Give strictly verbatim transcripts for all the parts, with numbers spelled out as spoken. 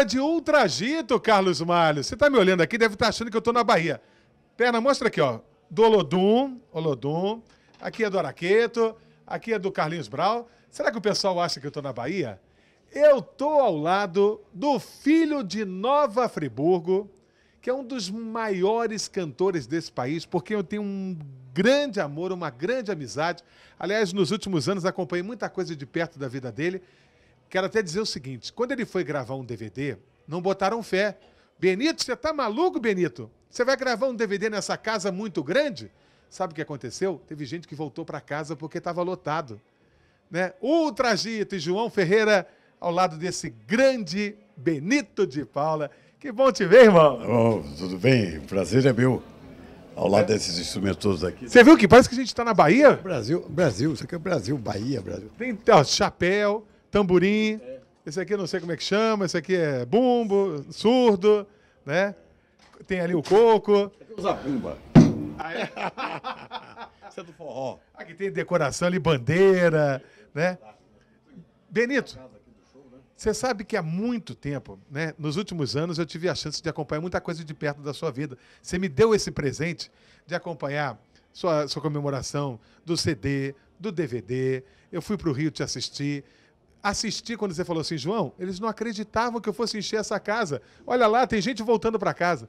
cara de ultragito, Carlos Malho. Você tá me olhando aqui, deve estar achando que eu tô na Bahia. Perna, mostra aqui, ó. Do Olodum, Olodum. Aqui é do Araqueto. Aqui é do Carlinhos Brau. Será que o pessoal acha que eu tô na Bahia? Eu tô ao lado do filho de Nova Friburgo, que é um dos maiores cantores desse país, porque eu tenho um grande amor, uma grande amizade. Aliás, nos últimos anos acompanhei muita coisa de perto da vida dele. Quero até dizer o seguinte, quando ele foi gravar um D V D, não botaram fé. Benito, você tá maluco, Benito? Você vai gravar um D V D nessa casa muito grande? Sabe o que aconteceu? Teve gente que voltou para casa porque estava lotado, né? Ultragito e João Ferreira ao lado desse grande Benito de Paula. Que bom te ver, irmão. Oh, tudo bem? Prazer é meu. Ao lado desses instrumentos todos aqui. Você viu que parece que a gente está na Bahia? Brasil, Brasil, isso aqui é Brasil, Bahia, Brasil. Tem ó, chapéu, tamborim, é. Esse aqui eu não sei como é que chama, esse aqui é bumbo, surdo, né? Tem ali o coco. Usa bumba. Ah, é. Isso é do forró. Aqui tem decoração ali, bandeira, né? Benito, você sabe que há muito tempo, né, nos últimos anos, eu tive a chance de acompanhar muita coisa de perto da sua vida. Você me deu esse presente de acompanhar sua, sua comemoração do C D, do D V D. Eu fui para o Rio te assistir. Assisti quando você falou assim, João, eles não acreditavam que eu fosse encher essa casa. Olha lá, tem gente voltando para casa.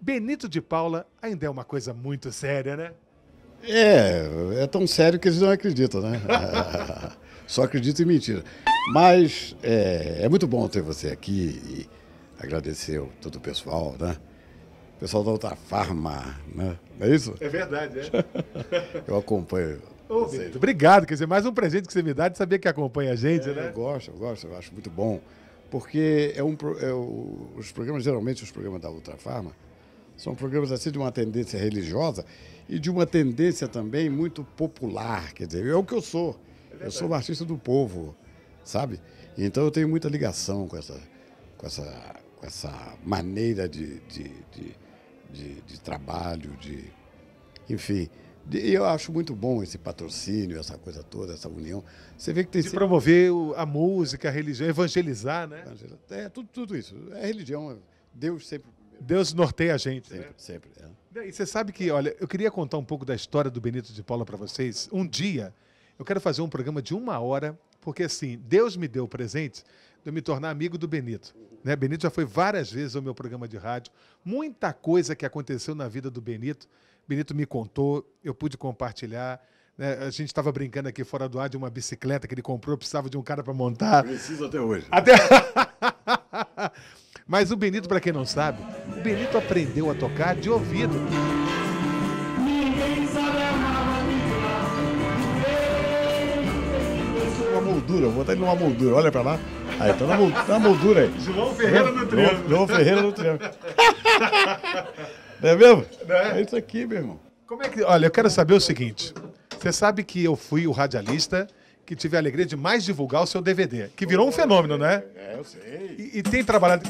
Benito de Paula ainda é uma coisa muito séria, né? É, é tão sério que eles não acreditam, né? Só acredito em mentira. Mas é, é muito bom ter você aqui e agradecer a todo o pessoal, né? O pessoal da Ultrafarma, né? Não é isso? É verdade, é. Eu acompanho. Ô, Benito, obrigado, quer dizer, mais um presente que você me dá de saber que acompanha a gente, é, né? Eu gosto, eu gosto, eu acho muito bom. Porque é um, é o, os programas, geralmente os programas da Ultrafarma, são programas assim de uma tendência religiosa e de uma tendência também muito popular, quer dizer, é o que eu sou. Eu sou um artista do povo, sabe? Então eu tenho muita ligação com essa, com essa, com essa maneira de, de, de, de, de trabalho, de, enfim. E eu acho muito bom esse patrocínio, essa coisa toda, essa união. Você vê que tem de sempre... promover a música, a religião, evangelizar, né? É, tudo, tudo isso. É religião, Deus sempre... Deus norteia a gente, sempre, né? Sempre, é. E você sabe que, olha, eu queria contar um pouco da história do Benito de Paula para vocês. Um dia... eu quero fazer um programa de uma hora, porque assim, Deus me deu o presente de eu me tornar amigo do Benito. Né? Benito já foi várias vezes ao meu programa de rádio. Muita coisa que aconteceu na vida do Benito, Benito me contou, eu pude compartilhar. Né? A gente estava brincando aqui fora do ar de uma bicicleta que ele comprou, precisava de um cara para montar. Preciso até hoje. Até... Mas o Benito, para quem não sabe, o Benito aprendeu a tocar de ouvido. Moldura, vou botar ele numa moldura, olha pra lá. Aí tá na moldura, na moldura aí. João Ferreira no triângulo. João Ferreira no triângulo. Não é mesmo? Não é? É isso aqui, meu irmão. Como é que... olha, eu quero saber o seguinte. Você sabe que eu fui o radialista que tive a alegria de mais divulgar o seu D V D, que virou um fenômeno, né? É, eu sei. E, e tem trabalhado...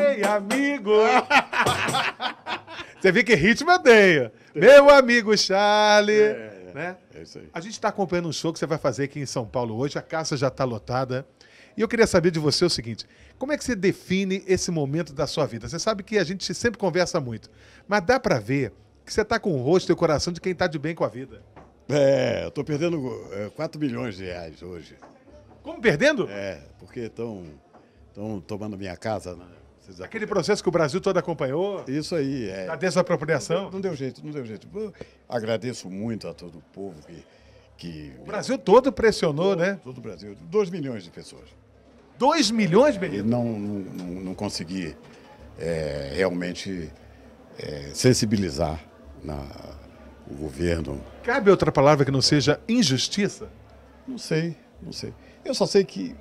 Ei, amigo! Você vê que ritmo eu tenho. Meu amigo Charlie... é. Né? É isso aí. A gente está acompanhando um show que você vai fazer aqui em São Paulo hoje, a casa já está lotada. E eu queria saber de você o seguinte, como é que você define esse momento da sua vida? Você sabe que a gente sempre conversa muito, mas dá para ver que você está com o rosto e o coração de quem está de bem com a vida. É, eu estou perdendo é, quatro milhões de reais hoje. Como perdendo? É, porque estão tomando minha casa, né? Aquele processo que o Brasil todo acompanhou. Isso aí, é. A desapropriação. Não, não deu jeito, não deu jeito. Eu agradeço muito a todo o povo que... que o Brasil todo pressionou, todo, né? Todo o Brasil. dois milhões de pessoas. dois milhões, Benito? É, não, não, não consegui é, realmente é, sensibilizar na, o governo. Cabe outra palavra que não seja injustiça? Não sei, não sei. Eu só sei que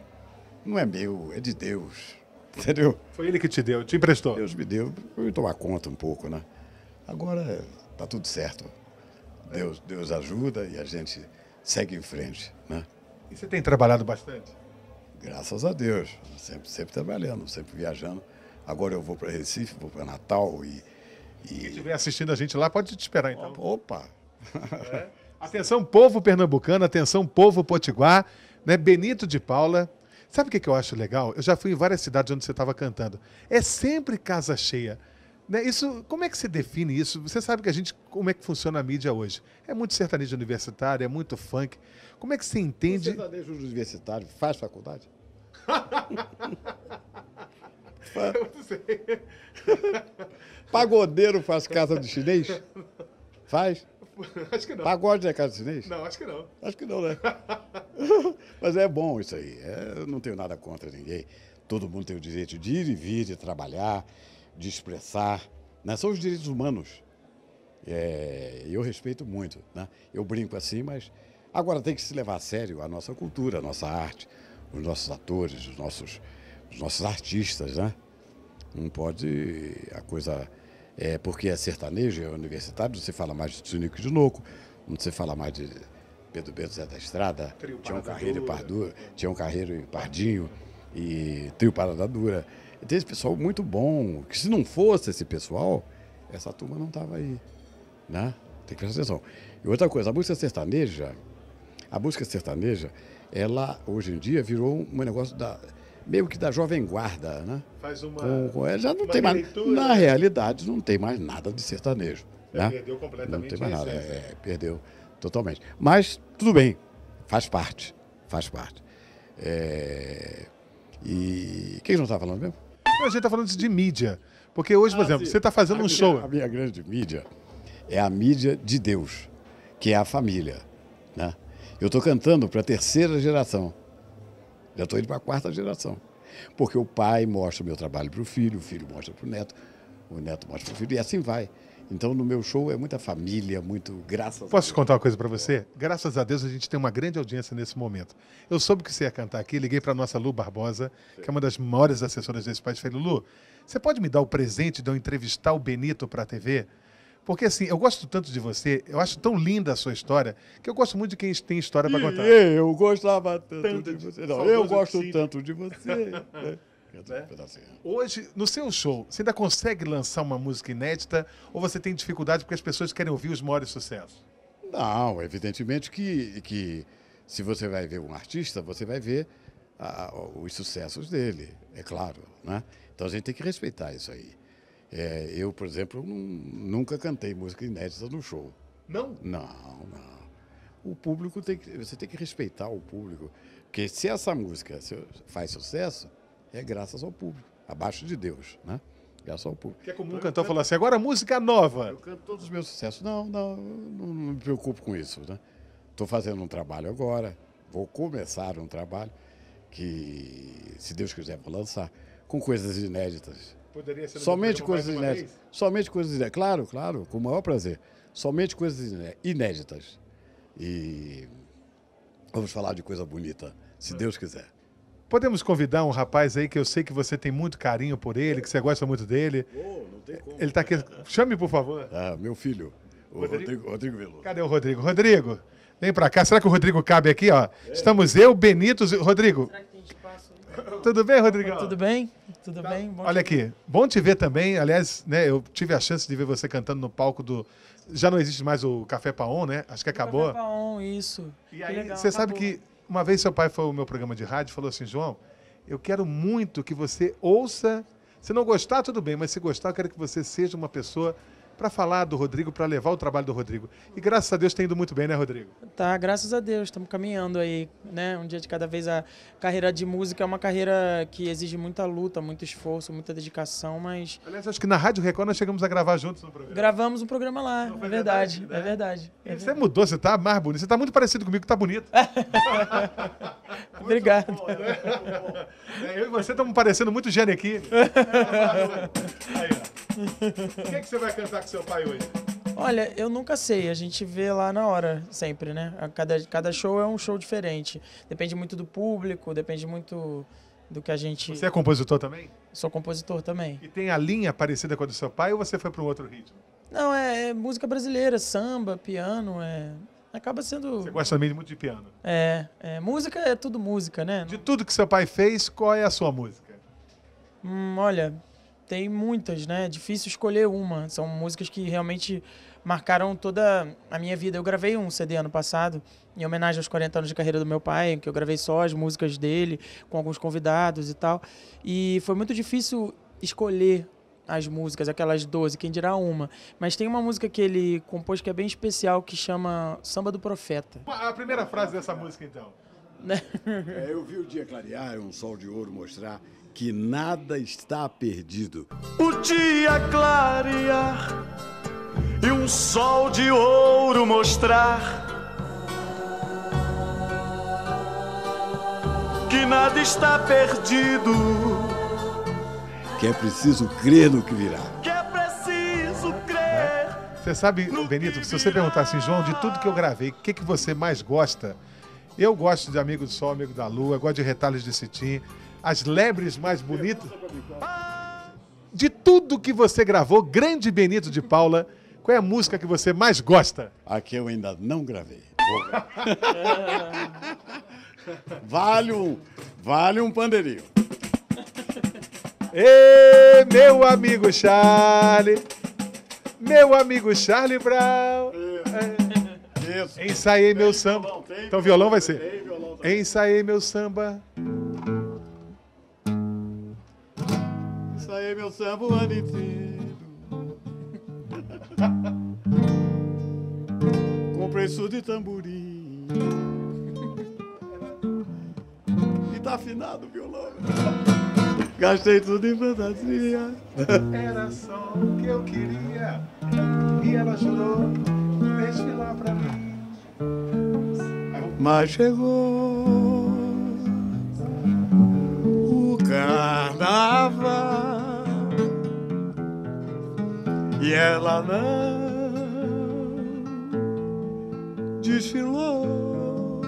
não é meu, é de Deus. Entendeu? Foi ele que te deu, te emprestou. Deus me deu, eu ia tomar conta um pouco, né? Agora tá tudo certo. Deus, Deus ajuda e a gente segue em frente, né? E você tem trabalhado bastante? Graças a Deus, sempre, sempre trabalhando, sempre viajando. Agora eu vou para Recife, vou para Natal e... e... Quem estiver assistindo a gente lá pode te esperar, então. Opa! É. Atenção, povo pernambucano, atenção, povo potiguar, né? Benito de Paula... Sabe o que eu acho legal? Eu já fui em várias cidades onde você estava cantando. É sempre casa cheia. Né? Isso, como é que você define isso? Você sabe que a gente, como é que funciona a mídia hoje? É muito sertanejo universitário, é muito funk. Como é que você entende... O sertanejo universitário faz faculdade? Eu não sei. Pagodeiro faz casa do chinês? Faz? Acho que não. Pagode é casa do chinês? Não, acho que não. Acho que não, né? Mas é bom isso aí. É, eu não tenho nada contra ninguém. Todo mundo tem o direito de ir e vir, de trabalhar, de expressar. Né? São os direitos humanos. É, eu respeito muito. Né? Eu brinco assim, mas... Agora tem que se levar a sério a nossa cultura, a nossa arte, os nossos atores, os nossos... Os nossos artistas, né? Não pode... A coisa... É, porque é sertanejo, é universitário, não se fala mais de Tunico de Louco, não se fala mais de Pedro Bento Zé da Estrada, Trio tinha um Carreiro e Pardura, tinha um Carreiro e Pardinho, e Trio Parada Dura. Tem esse pessoal muito bom, que se não fosse esse pessoal, essa turma não estava aí, né? Tem que prestar atenção. E outra coisa, a música sertaneja, a música sertaneja, ela, hoje em dia, virou um negócio da... meio que da Jovem Guarda, né? Faz uma... Com, com, já não uma tem mais, leitura, na né? realidade, não tem mais nada de sertanejo. É, né? Perdeu completamente. Não tem mais nada, é, perdeu totalmente. Mas, tudo bem, faz parte, faz parte. É... E quem não está falando mesmo? A gente está falando de mídia, porque hoje, por ah, exemplo, sim. você está fazendo a um minha, show. A minha grande mídia é a mídia de Deus, que é a família, né? Eu estou cantando para a terceira geração. Já estou indo para a quarta geração. Porque o pai mostra o meu trabalho para o filho, o filho mostra para o neto, o neto mostra para o filho, e assim vai. Então, no meu show, é muita família, muito graças a Deus. Posso te contar uma coisa para você? Graças a Deus, a gente tem uma grande audiência nesse momento. Eu soube que você ia cantar aqui, liguei para a nossa Lu Barbosa, que é uma das maiores assessoras desse país. Falei, Lu, você pode me dar o presente de eu entrevistar o Benito para a tê vê? Porque, assim, eu gosto tanto de você, eu acho tão linda a sua história, que eu gosto muito de quem tem história para contar. Eu gostava tanto, tanto de você. Não, eu gosto de tanto de você. Né? Né? Hoje, no seu show, você ainda consegue lançar uma música inédita ou você tem dificuldade porque as pessoas querem ouvir os maiores sucessos? Não, evidentemente que, que se você vai ver um artista, você vai ver ah, os sucessos dele, é claro. Né? Então, a gente tem que respeitar isso aí. É, eu, por exemplo, nunca cantei música inédita no show. Não? Não, não. O público tem que... Você tem que respeitar o público. Porque se essa música faz sucesso, é graças ao público. Abaixo de Deus, né? Graças ao público. Que é comum o cantor falar assim, agora música nova. Eu canto todos os meus sucessos. Não, não, não, não me preocupo com isso, né? Estou fazendo um trabalho agora. Vou começar um trabalho que, se Deus quiser, vou lançar com coisas inéditas. Poderia ser somente coisas inéditas. Somente coisas inéditas. Claro, claro, com o maior prazer. Somente coisas inéditas. E vamos falar de coisa bonita, se Deus quiser. Podemos convidar um rapaz aí que eu sei que você tem muito carinho por ele, que você gosta muito dele. Oh, não tem como. Ele está aqui. Chame, por favor. Ah, meu filho, o Rodrigo, Rodrigo Veloso. Cadê o Rodrigo? Rodrigo, vem para cá. Será que o Rodrigo cabe aqui? Ó? É. Estamos eu, Benito... Rodrigo. Será que tem espaço? Tudo bem, Rodrigão? Tudo bem, tudo tá. bem. Bom Olha aqui, ver. bom te ver também. Aliás, né, eu tive a chance de ver você cantando no palco do... Já não existe mais o Café Paon, né? Acho que acabou. Café Paon, isso. E aí, legal, você acabou. Sabe que uma vez seu pai foi ao meu programa de rádio e falou assim, João, eu quero muito que você ouça... Se não gostar, tudo bem, mas se gostar, eu quero que você seja uma pessoa para falar do Rodrigo, para levar o trabalho do Rodrigo. E graças a Deus tem ido muito bem, né, Rodrigo? Tá, graças a Deus, estamos caminhando aí, né? Um dia de cada vez. A carreira de música é uma carreira que exige muita luta, muito esforço, muita dedicação, mas... Aliás, acho que na Rádio Record nós chegamos a gravar juntos no programa. Gravamos um programa lá, não, é verdade, verdade né? é verdade. É você verdade. mudou, você tá mais bonito, você tá muito parecido comigo, tá bonito. Obrigado. Bom, né? é, eu e você estamos parecendo muito gênio aqui. Aí, ó. O que é que você vai cantar com seu pai hoje? Olha, eu nunca sei, a gente vê lá na hora, sempre, né? Cada, cada show é um show diferente. Depende muito do público, depende muito do que a gente... Você é compositor também? Sou compositor também. E tem a linha parecida com a do seu pai ou você foi para um outro ritmo? Não, é, é música brasileira, samba, piano, é... Acaba sendo... Você gosta também muito de piano. É, é, música é tudo música, né? De tudo que seu pai fez, qual é a sua música? Hum, olha... Tem muitas, né? É difícil escolher uma. São músicas que realmente marcaram toda a minha vida. Eu gravei um C D ano passado, em homenagem aos quarenta anos de carreira do meu pai, em que eu gravei só as músicas dele, com alguns convidados e tal. E foi muito difícil escolher as músicas, aquelas doze, quem dirá uma. Mas tem uma música que ele compôs que é bem especial, que chama Samba do Profeta. A primeira frase dessa música, então. É, eu vi o dia clarear, um sol de ouro mostrar que nada está perdido. O dia clarear e um sol de ouro mostrar que nada está perdido. Que é preciso crer no que virá. Que é preciso crer. Você sabe, Benito, se você perguntar assim, João, de tudo que eu gravei, o que, que você mais gosta? Eu gosto de Amigo do Sol, Amigo da Lua, eu gosto de Retalhos de Cedim, As Lebres Mais Bonitas. De tudo que você gravou, grande Benito de Paula, qual é a música que você mais gosta? A que eu ainda não gravei. Vale um, vale um pandeirinho. Ei, meu amigo Charlie, meu amigo Charlie Brau. Isso. Ensaiei meu samba. Violão, tem, então violão vai ser. Tem, violão, ensaiei meu samba. Ensaiei meu samba o ano inteiro. Comprei surdo de tamborim. E tá afinado o violão. Gastei tudo em fantasia. Era só o que eu queria. E ela chorou. Desfilar pra mim. Mas chegou o carnaval e ela não desfilou.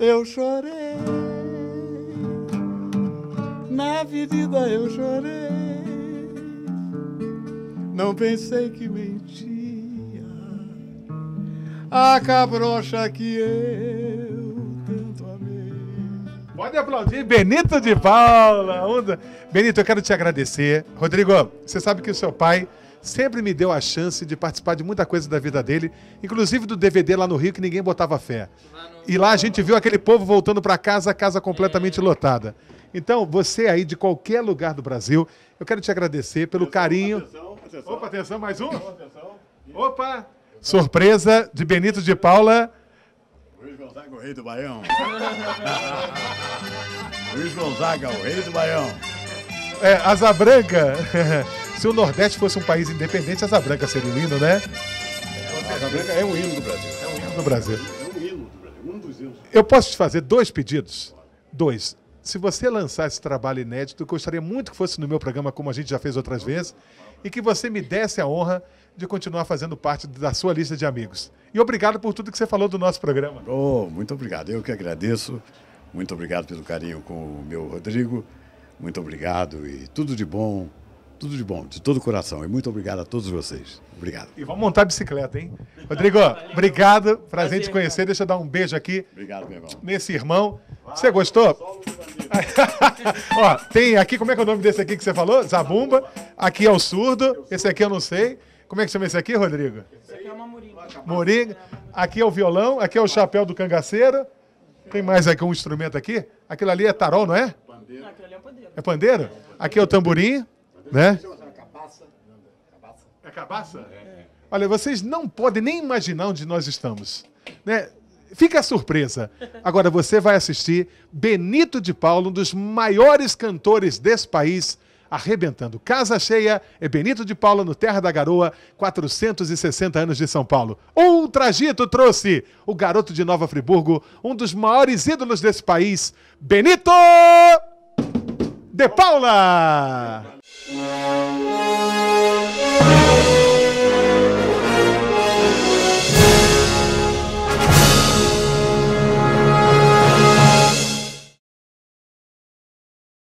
Eu chorei na avenida, eu chorei. Não pensei que mentia a cabrocha que eu tanto amei. Pode aplaudir, Benito de Paula. Onda. Benito, eu quero te agradecer. Rodrigo, você sabe que o seu pai sempre me deu a chance de participar de muita coisa da vida dele, inclusive do D V D lá no Rio, que ninguém botava fé. E lá a gente viu aquele povo voltando para casa, a casa completamente lotada. Então, você aí de qualquer lugar do Brasil, eu quero te agradecer pelo carinho... Atenção. Opa, atenção, mais um. Atenção. Opa! Surpresa de Benito de Paula. Luiz Gonzaga, o rei do Baião. Luiz Gonzaga, o rei do Baião. É, Asa Branca. Se o Nordeste fosse um país independente, Asa Branca seria um hino, né? É, Asa Branca é um hino do Brasil. É um hino do Brasil. É um hino do Brasil. Um dos hinos. Eu posso te fazer dois pedidos? Dois. Se você lançar esse trabalho inédito, eu gostaria muito que fosse no meu programa, como a gente já fez outras vezes, e que você me desse a honra de continuar fazendo parte da sua lista de amigos. E obrigado por tudo que você falou do nosso programa. Oh, muito obrigado. Eu que agradeço. Muito obrigado pelo carinho com o meu Rodrigo. Muito obrigado e tudo de bom. Tudo de bom, de todo o coração. E muito obrigado a todos vocês. Obrigado. E vamos montar a bicicleta, hein? Rodrigo, obrigado. Prazer te conhecer. Deixa eu dar um beijo aqui. Obrigado, meu irmão. Nesse irmão. Você gostou? Ó, tem aqui, como é que é o nome desse aqui que você falou? Zabumba. Aqui é o surdo. Esse aqui eu não sei. Como é que chama esse aqui, Rodrigo? Esse aqui é uma moringa. Moringa. Aqui é o violão. Aqui é o chapéu do cangaceiro. Tem mais aqui um instrumento aqui. Aquilo ali é tarol, não é? Pandeiro. Aquilo ali é pandeiro. É pandeiro? Aqui é o tamborim. Né? É cabaça? É. Olha, vocês não podem nem imaginar onde nós estamos, né? Fica a surpresa. Agora você vai assistir Benito de Paula, um dos maiores cantores desse país, arrebentando. Casa Cheia é Benito de Paula no Terra da Garoa, quatrocentos e sessenta anos de São Paulo. Ultragito trouxe o garoto de Nova Friburgo, um dos maiores ídolos desse país, Benito de Paula!